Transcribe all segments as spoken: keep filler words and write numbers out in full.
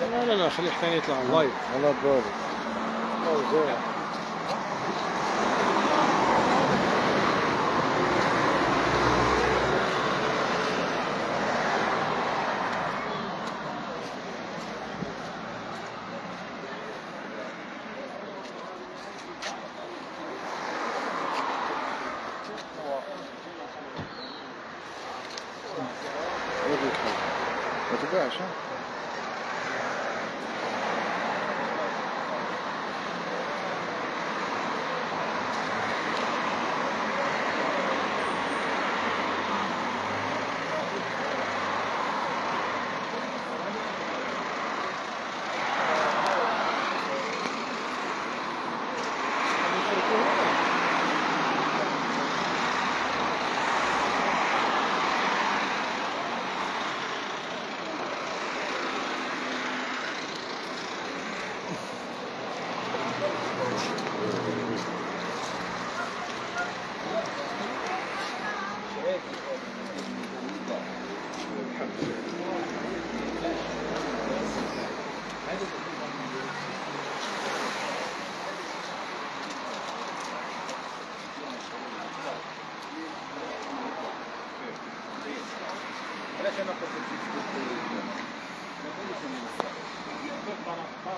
لا لا لا خليك ثاني يطلع لايف على بالي. ما تبيعش ها؟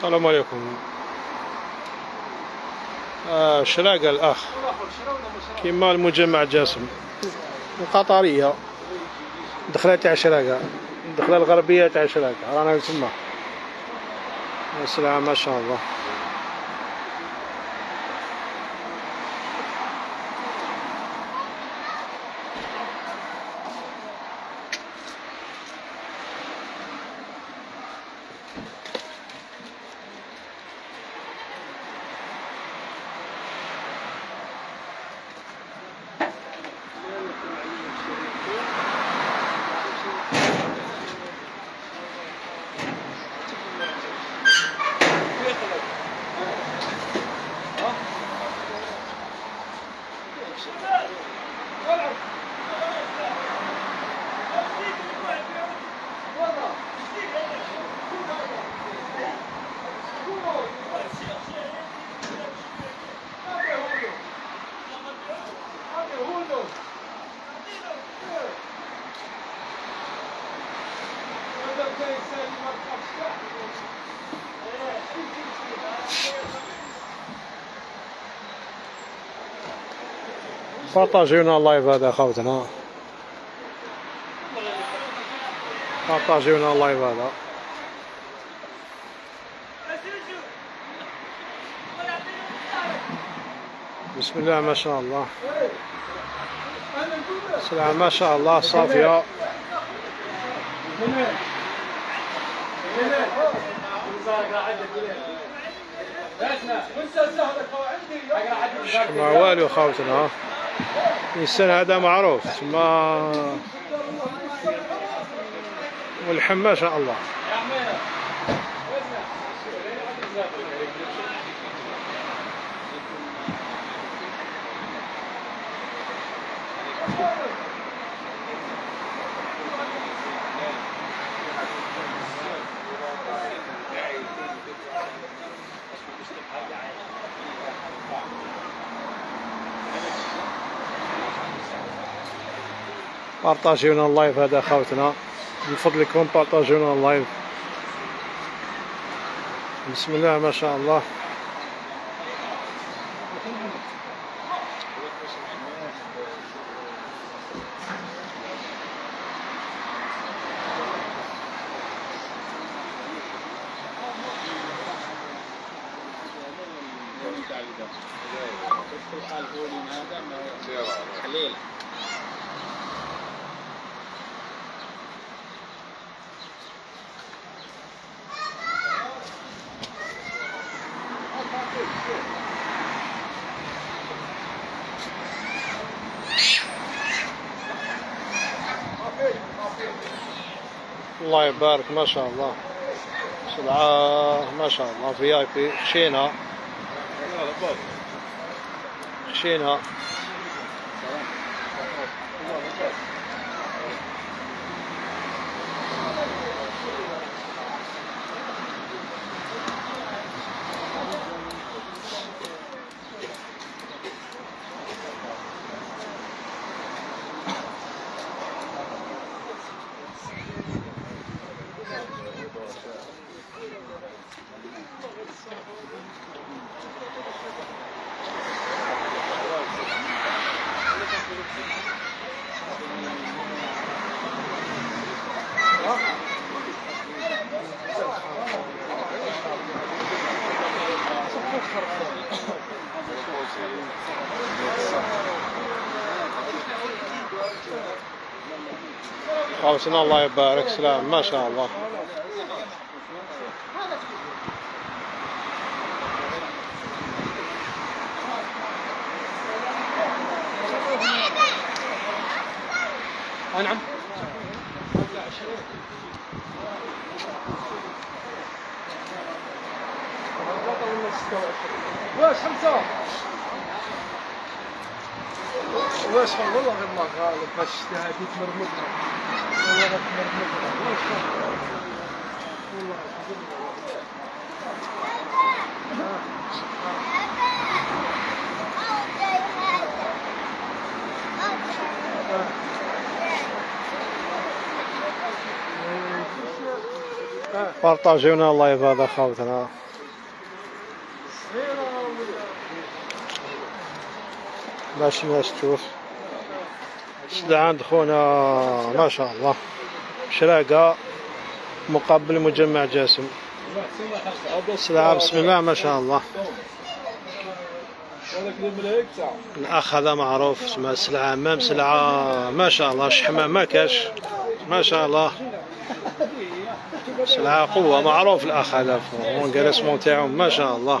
السلام عليكم. آه شراقة الأخ كما المجمع جاسم القطرية دخلة تاع شراقة، الدخلة الغربية تاع شراقة رانا تما السلعة ما شاء الله. بارطاجيونا اللايف هذا خوتنا، بارطاجيونا اللايف هذا. بسم الله ما شاء الله، السلعة ما شاء الله صافية. ما والو خوتنا، الإنسان هذا معروف تما والحمى شاء الله. بارطاجيونا اللايف هذا خوتنا، من فضلكم بارطاجيونا اللايف. بسم الله ما شاء الله. الله يبارك ما شاء الله، سلعة ما شاء الله في اي بي، خشينها خشينها خلصنا الله يبارك سلام ما شاء الله. نعم واش خمسة واش شحال والله غير ما غالب باش شفتها هذيك مرمطة والله غير مرمطة واش شحال والله بارطاجيونا اللايف هذا خاوتنا. باش الناس تشوف السلعة عند خونا ما شاء الله، شراقة مقابل مجمع جاسم، السلعة بسم الله ما شاء الله. الأخ هذا معروف اسمها السلعة مام، سلعة ما شاء الله شحمة ما كاش ما شاء الله، سلعة قوة معروف الأخ هذا والكلاسمون تاعهم ما شاء الله.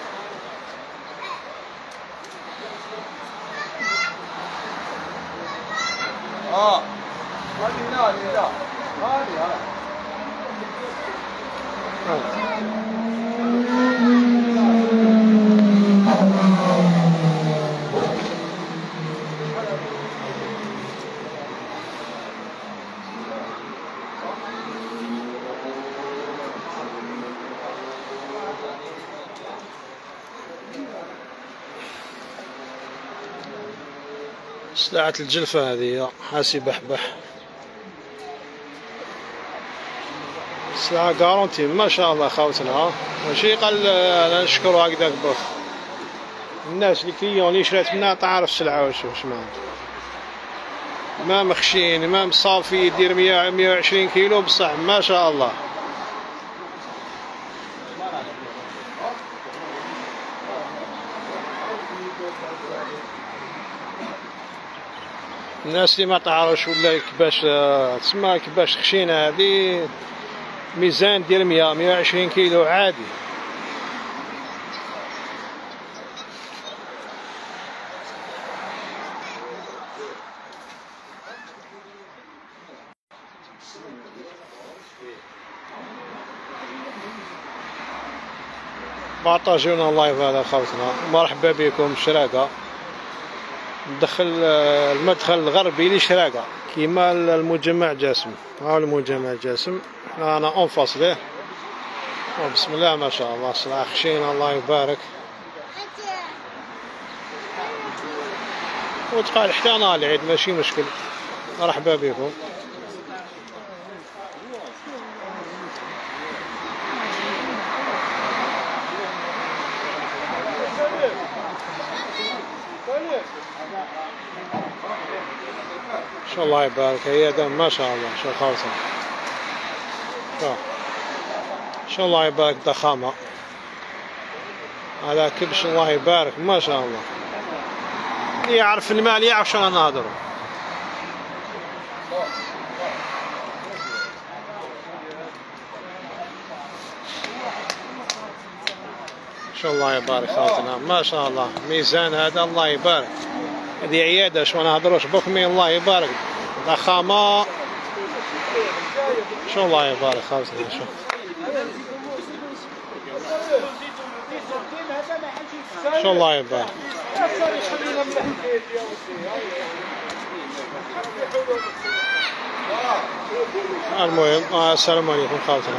اه هذه هذه لا هذه سلعة الجلفة هذه حاسي بحبح، سلعة كارونتي ما شاء الله خاوتنا، ماشي قال انا نشكرو هكذاك بخ، الناس اللي كليون اللي شرات منها تعرف السلعة واش واش معناتها، ما مخشين ما مصافي يدير مية مية وعشرين كيلو بصح ما شاء الله. الناس اللي ما تعرفش ولا كباش تسمى كباش خشينة هذه ميزان ديال مية مية وعشرين كيلو عادي. بارطاجيونا اللايف هذا خوتنا، مرحبا بكم شراكة. ندخل المدخل الغربي لشراقة كيما المجمع جاسم، ها المجمع جاسم انا انفاص ليه بسم الله ما شاء الله، سلعة خشينة الله يبارك. وتقال حتى انا العيد ماشي مشكل، مرحبا بكم. ان شاء الله يبارك. هي دم ما شاء الله، شو خالصة ان شاء الله يبارك. ضخامة على كبش الله يبارك ما شاء الله. يعرف المال يعرف شنو نهضرو. ان شاء الله يبارك خالتنا ما شاء الله. ميزان هذا الله يبارك. هذه عياده شو ما نهضروش بكمي الله يبارك. ضخامه ان شاء الله يبارك خالتنا. شوف ان شاء الله يبارك. المهم السلام عليكم خالتنا.